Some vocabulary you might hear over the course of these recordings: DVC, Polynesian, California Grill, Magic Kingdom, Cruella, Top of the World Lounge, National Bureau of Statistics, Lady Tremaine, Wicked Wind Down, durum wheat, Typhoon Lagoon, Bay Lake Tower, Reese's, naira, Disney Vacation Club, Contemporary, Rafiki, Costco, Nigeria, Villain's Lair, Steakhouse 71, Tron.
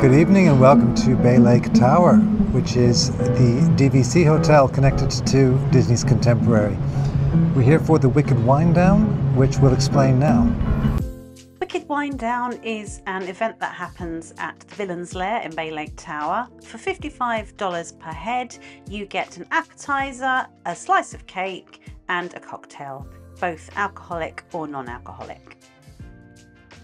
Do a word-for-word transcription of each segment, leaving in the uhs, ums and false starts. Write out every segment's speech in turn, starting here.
Good evening and welcome to Bay Lake Tower, which is the D V C hotel connected to Disney's Contemporary. We're here for the Wicked Wind Down, which we'll explain now. Wicked Wind Down is an event that happens at the Villain's Lair in Bay Lake Tower. For fifty-five dollars per head, you get an appetizer, a slice of cake, and a cocktail, both alcoholic or non-alcoholic.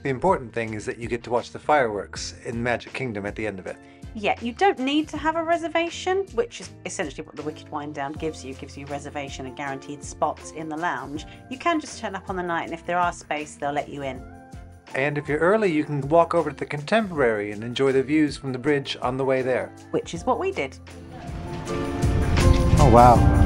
The important thing is that you get to watch the fireworks in Magic Kingdom at the end of it. Yeah, you don't need to have a reservation, which is essentially what the Wicked Wind Down gives you. It gives you a reservation and guaranteed spots in the lounge. You can just turn up on the night, and if there are space, they'll let you in. And if you're early, you can walk over to the Contemporary and enjoy the views from the bridge on the way there. Which is what we did. Oh, wow.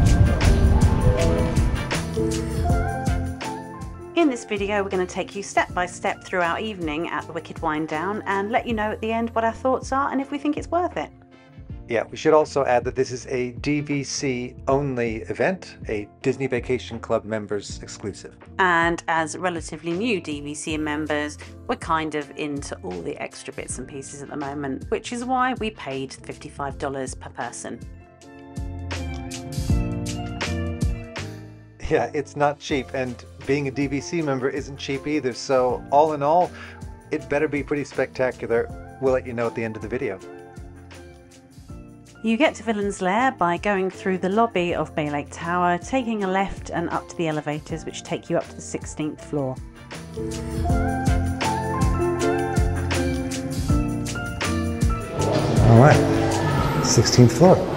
In this video, we're going to take you step by step through our evening at the Wicked Wind Down and let you know at the end what our thoughts are and if we think it's worth it. Yeah, we should also add that this is a D V C only event, a Disney Vacation Club members exclusive. And as relatively new D V C members, we're kind of into all the extra bits and pieces at the moment, which is why we paid fifty-five dollars per person. Yeah, it's not cheap, and being a D V C member isn't cheap either, so all in all, it better be pretty spectacular. We'll let you know at the end of the video. You get to Villain's Lair by going through the lobby of Bay Lake Tower, taking a left and up to the elevators which take you up to the sixteenth floor. All right, sixteenth floor.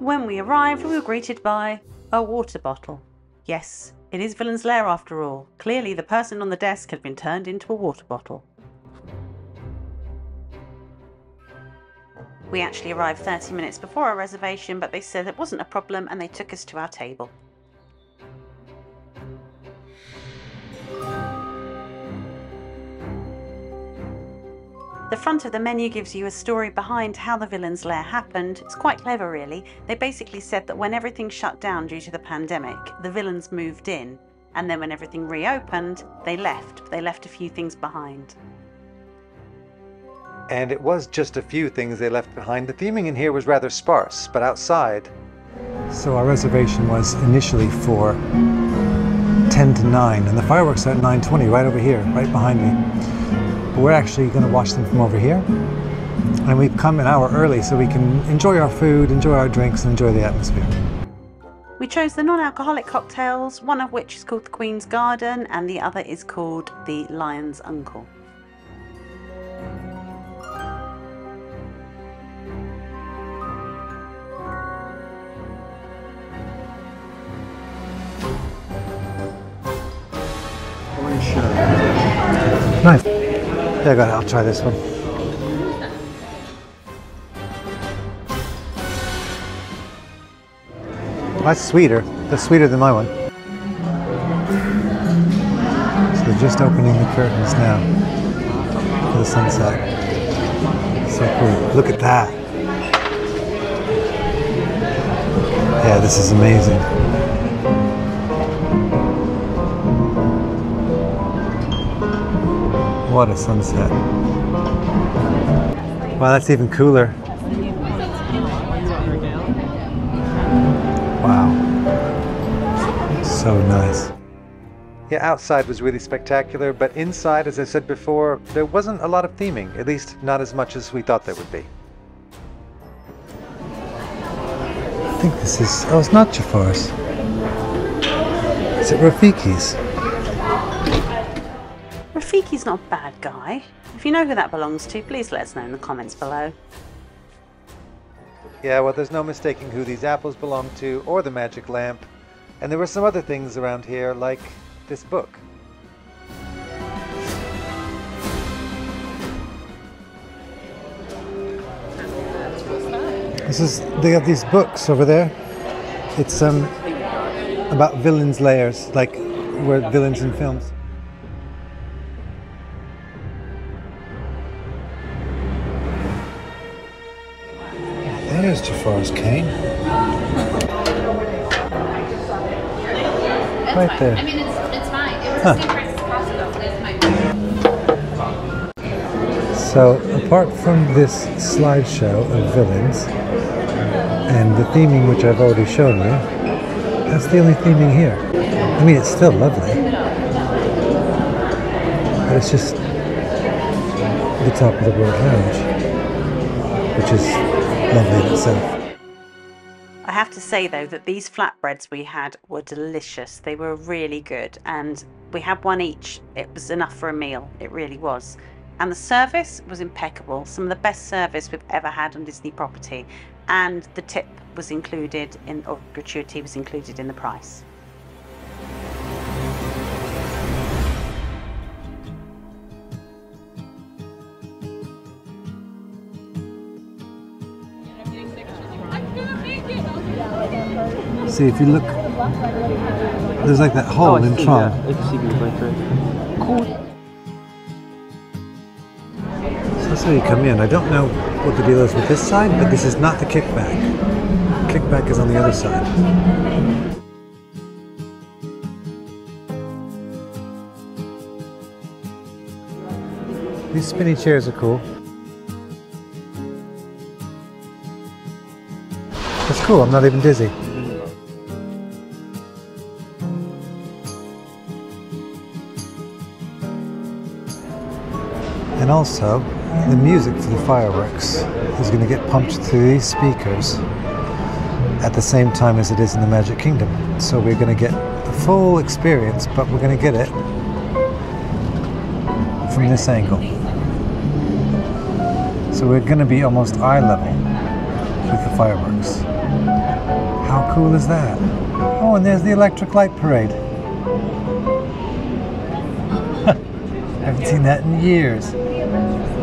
When we arrived, we were greeted by a water bottle. Yes, it is Villain's Lair after all. Clearly, the person on the desk had been turned into a water bottle. We actually arrived thirty minutes before our reservation, but they said it wasn't a problem and they took us to our table. The front of the menu gives you a story behind how the Villain's Lair happened. It's quite clever, really. They basically said that when everything shut down due to the pandemic, the villains moved in, and then when everything reopened, they left. They left a few things behind. And it was just a few things they left behind. The theming in here was rather sparse, but outside... So our reservation was initially for ten to nine, and the fireworks are at nine twenty, right over here, right behind me. We're actually going to watch them from over here, and we've come an hour early so we can enjoy our food, enjoy our drinks, and enjoy the atmosphere. We chose the non-alcoholic cocktails, one of which is called the Queen's Garden and the other is called the Lion's Uncle. Nice. There you go, I'll try this one. That's sweeter. That's sweeter than my one. So they're just opening the curtains now for the sunset. So cool. Look at that. Yeah, this is amazing. What a sunset. Wow, that's even cooler. Wow. So nice. Yeah, outside was really spectacular, but inside, as I said before, there wasn't a lot of theming, at least not as much as we thought there would be. I think this is... Oh, it's not Jafar's. Is it Rafiki's? Rafiki's not a bad guy. If you know who that belongs to, please let us know in the comments below. Yeah, well, there's no mistaking who these apples belong to, or the magic lamp. And there were some other things around here, like this book. This is, they have these books over there. It's um, about villains' lairs, like where villains in films. stairs to Forest Cave. That's right fine. There. I mean, it's, it's fine. It was huh. the same price as Costco. That's my So, apart from this slideshow of villains and the theming which I've already shown you, that's the only theming here. I mean, it's still lovely, but it's just the Top of the World Lounge, which is lovely in itself. I have to say though that these flatbreads we had were delicious. They were really good, and we had one each. It was enough for a meal, it really was. And the service was impeccable, some of the best service we've ever had on Disney property, and the tip was included in, or gratuity was included in the price. See, if you look, there's like that hole oh, in Tron. Yeah. Cool. So that's how you come in. I don't know what the deal is with this side, but this is not the kickback. Kickback is on the other side. These spinny chairs are cool. That's cool, I'm not even dizzy. And also, the music for the fireworks is going to get pumped through these speakers at the same time as it is in the Magic Kingdom. So we're going to get the full experience, but we're going to get it from this angle. So we're going to be almost eye level with the fireworks. How cool is that? Oh, and there's the electric light parade. I haven't seen that in years.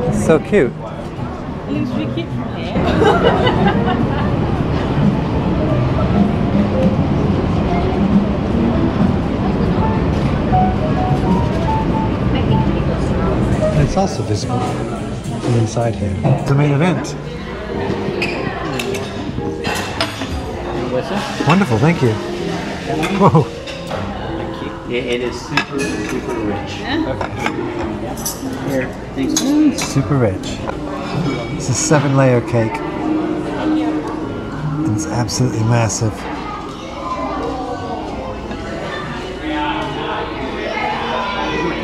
It's so cute. Looks wicked from here. It's also visible from inside here. It's the main event. Wonderful, thank you. Whoa. It is super, super rich. Here, thanks. Super rich. It's a seven layer cake. And it's absolutely massive.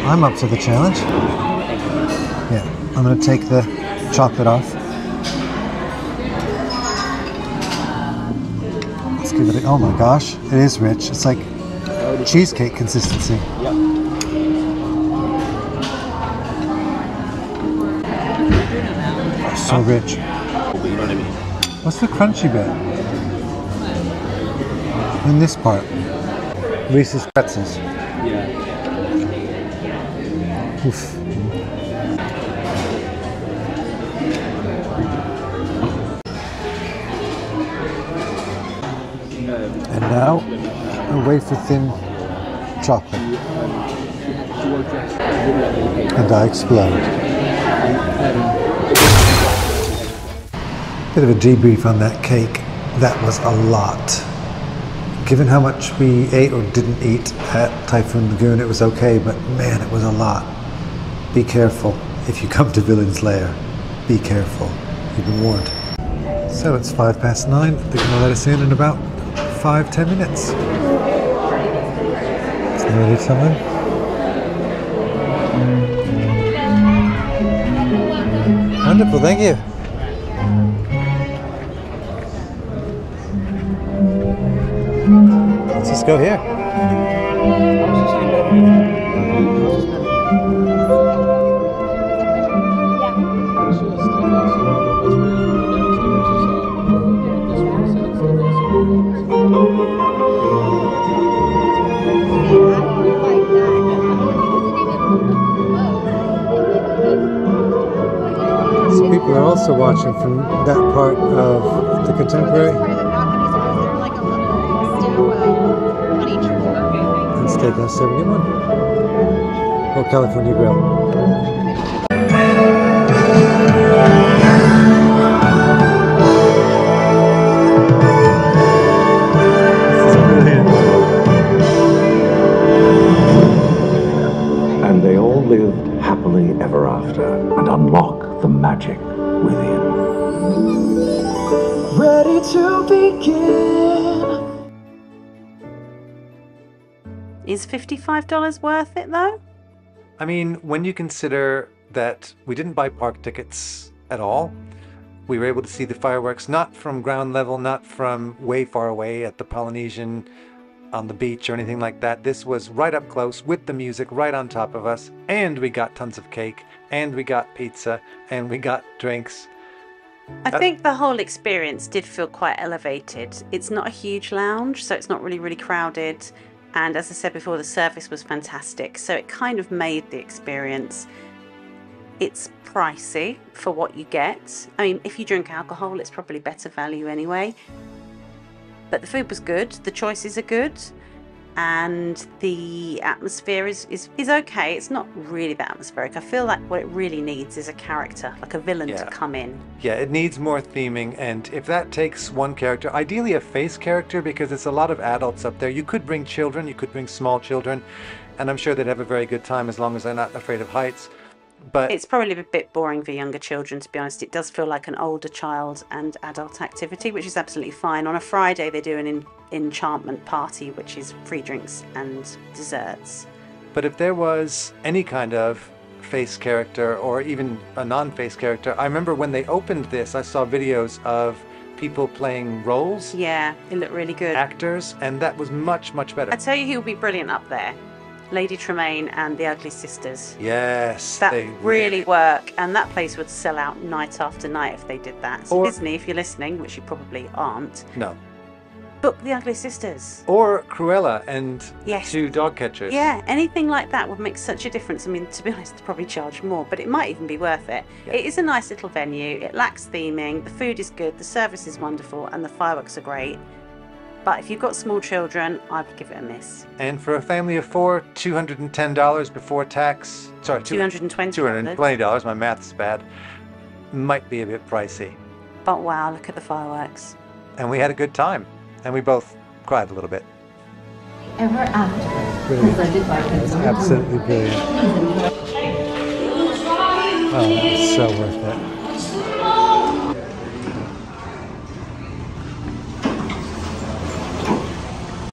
I'm up to the challenge. Yeah, I'm going to take the chocolate off. Let's give it a, oh my gosh, it is rich. It's like cheesecake consistency. Yep. So rich. What's the crunchy bit? In this part. Reese's pretzels. Yeah. Oof. And now, a wafer thin chocolate. And I explode. Bit of a debrief on that cake. That was a lot. Given how much we ate or didn't eat at Typhoon Lagoon, it was okay, but man, it was a lot. Be careful. If you come to Villain's Lair, be careful. You've been warned. So it's five past nine. They're going to let us in in about five, ten minutes. Is there any time? Wonderful, thank you. Let's just go here. People are also watching from that part of the Contemporary and Steakhouse seventy-one or California Grill. to begin. Is fifty-five dollars worth it though? I mean, when you consider that we didn't buy park tickets at all, we were able to see the fireworks, not from ground level, not from way far away at the Polynesian on the beach or anything like that. This was right up close with the music right on top of us, and we got tons of cake, and we got pizza, and we got drinks. I think the whole experience did feel quite elevated. It's not a huge lounge, so it's not really, really crowded. And as I said before, the service was fantastic. So it kind of made the experience. It's pricey for what you get. I mean, if you drink alcohol, it's probably better value anyway. But the food was good, the choices are good, and the atmosphere is, is, is okay. It's not really that atmospheric. I feel like what it really needs is a character, like a villain yeah. to come in. Yeah, it needs more theming, and if that takes one character, ideally a face character, because it's a lot of adults up there. You could bring children, you could bring small children, and I'm sure they'd have a very good time as long as they're not afraid of heights. But it's probably a bit boring for younger children, to be honest. It does feel like an older child and adult activity, which is absolutely fine. On a Friday, they do an en enchantment party, which is free drinks and desserts. But if there was any kind of face character or even a non-face character, I remember when they opened this, I saw videos of people playing roles. Yeah, it looked really good. Actors, and that was much, much better. I tell you, he'll be brilliant up there. Lady Tremaine and the Ugly Sisters. Yes. That they really work, and that place would sell out night after night if they did that. So or, Disney, if you're listening, which you probably aren't. No. Book the Ugly Sisters. Or Cruella and yes. two dog catchers. Yeah, anything like that would make such a difference. I mean, to be honest, they'd probably charge more, but it might even be worth it. Yeah. It is a nice little venue. It lacks theming. The food is good. The service is wonderful, and the fireworks are great. But if you've got small children, I would give it a miss. And for a family of four, two hundred ten dollars before tax. Sorry, two hundred twenty dollars. two hundred twenty dollars, my math's bad. Might be a bit pricey. But wow, look at the fireworks. And we had a good time. And we both cried a little bit. Ever after. Brilliant. Absolutely brilliant. Oh, so worth it.